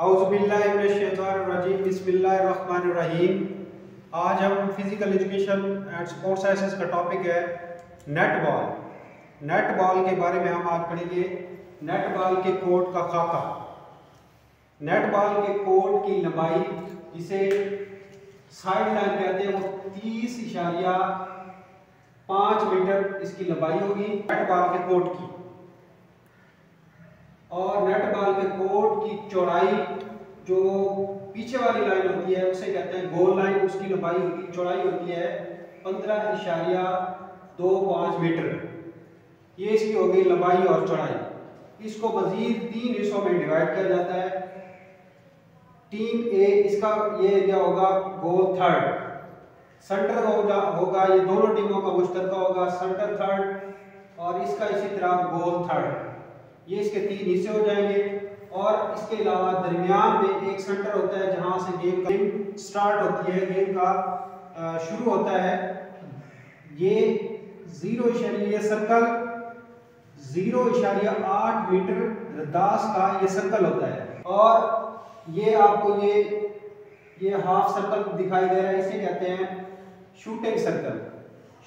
बिस्मिल्लाहिर्रहमानिर्रहीम। आज हम physical education and sports sciences का टॉपिक है नेट बॉल के बारे में हम आज पढ़ेंगे। नेट बॉल के कोर्ट का खाका, नेट बॉल के कोर्ट की लंबाई जिसे साइड लाइन कहते हैं वो 30.5 मीटर इसकी लंबाई होगी नेट बॉल के कोर्ट की, और नेट बॉल के कोर्ट की चौड़ाई जो पीछे वाली लाइन होती है उसे कहते हैं गोल लाइन। उसकी लंबाई होती चौड़ाई होती है 15.25 मीटर। ये इसकी हो गई लंबाई और चौड़ाई। इसको मजीद 3 हिस्सों में डिवाइड किया जाता है। टीम ए इसका ये एरिया होगा गोल थर्ड, सेंटर होगा ये दोनों टीमों का मुश्तरका होगा सेंटर थर्ड, और इसका इसी तरह गोल थर्ड। ये इसके 3 हिस्से हो जाएंगे। और इसके अलावा दरमियान में एक सेंटर होता है जहां से गेम स्टार्ट होती है, गेम का शुरू होता है। ये 0.8 मीटर रदास का ये सर्कल होता है, और ये आपको ये हाफ सर्कल दिखाई दे रहा है, इसे कहते हैं शूटिंग सर्कल।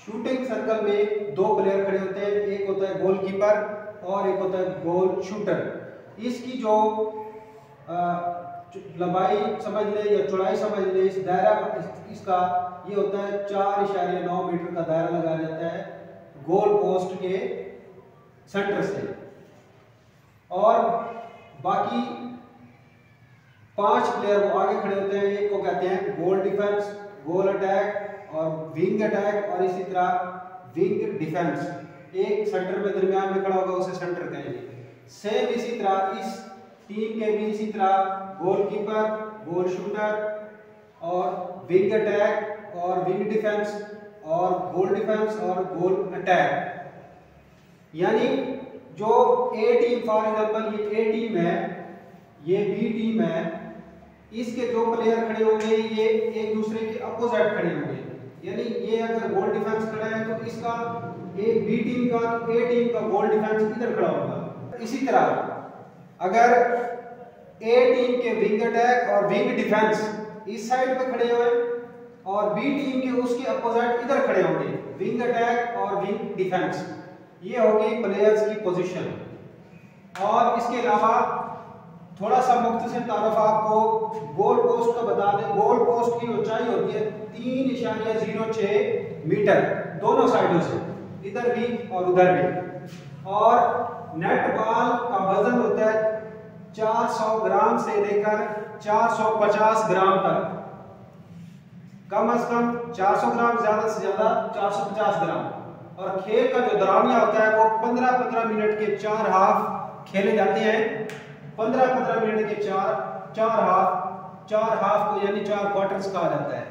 शूटिंग सर्कल में 2 प्लेयर खड़े होते हैं, एक होता है गोलकीपर और एक होता है गोल शूटर। इसकी जो लंबाई समझ लें या चौड़ाई समझ लें, इस दायरा इसका ये होता है 4.9 मीटर का दायरा लगाया जाता है गोल पोस्ट के सेंटर से। और बाकी 5 प्लेयर वो आगे खड़े होते हैं, एक को कहते हैं गोल डिफेंस, गोल अटैक और विंग अटैक, और इसी तरह विंग डिफेंस। एक सेंटर में दरमियान में खड़ा होगा उसे सेंटर कहेंगे। सेम इसी तरह इस टीम के भी इसी तरह गोलकीपर, गोल शूटर और विंग अटैक और विंग डिफेंस और गोल डिफेंस और गोल अटैक। यानी जो ए टीम, फॉर एग्जांपल ये ए टीम है, ये बी टीम है, इसके जो प्लेयर खड़े होंगे ये एक दूसरे के अपोजिट खड़े होंगे। यानी ये अगर गोल डिफेंस खड़ा है तो इसका बी टीम का ए टीम का गोल डिफेंस इधर खड़ा होगा। इसी तरह अगर ए टीम के विंग अटैक और विंग डिफेंस इस साइड पे खड़े हुए और बी टीम के उसके अपोजिट इधर खड़े होंगे विंग अटैक और विंग डिफेंस, ये होगी प्लेयर्स की पोजीशन। और इसके अलावा थोड़ा सा मुख्तसर तारफ आपको गोल पोस्ट का बता दें। गोल पोस्ट की ऊंचाई होती है 3.06 मीटर दोनों साइडों से, इधर भी और उधर भी। और नेट बॉल का वजन होता है 400 ग्राम से लेकर 450 ग्राम तक, कम से कम 400 ग्राम, ज्यादा से ज्यादा 450 ग्राम। और खेल का जो दौरानिया होता है वो 15-15 मिनट के 4 हाफ खेले जाते हैं। 15-15 मिनट के चार हाफ को यानी 4 क्वार्टर्स कहा जाता है।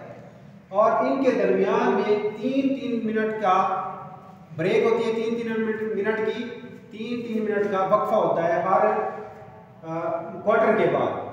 और इनके दरमियान में 3-3 मिनट का ब्रेक होती है, 3-3 मिनट की 3-3 मिनट का वक्फा होता है हर क्वार्टर के बाद।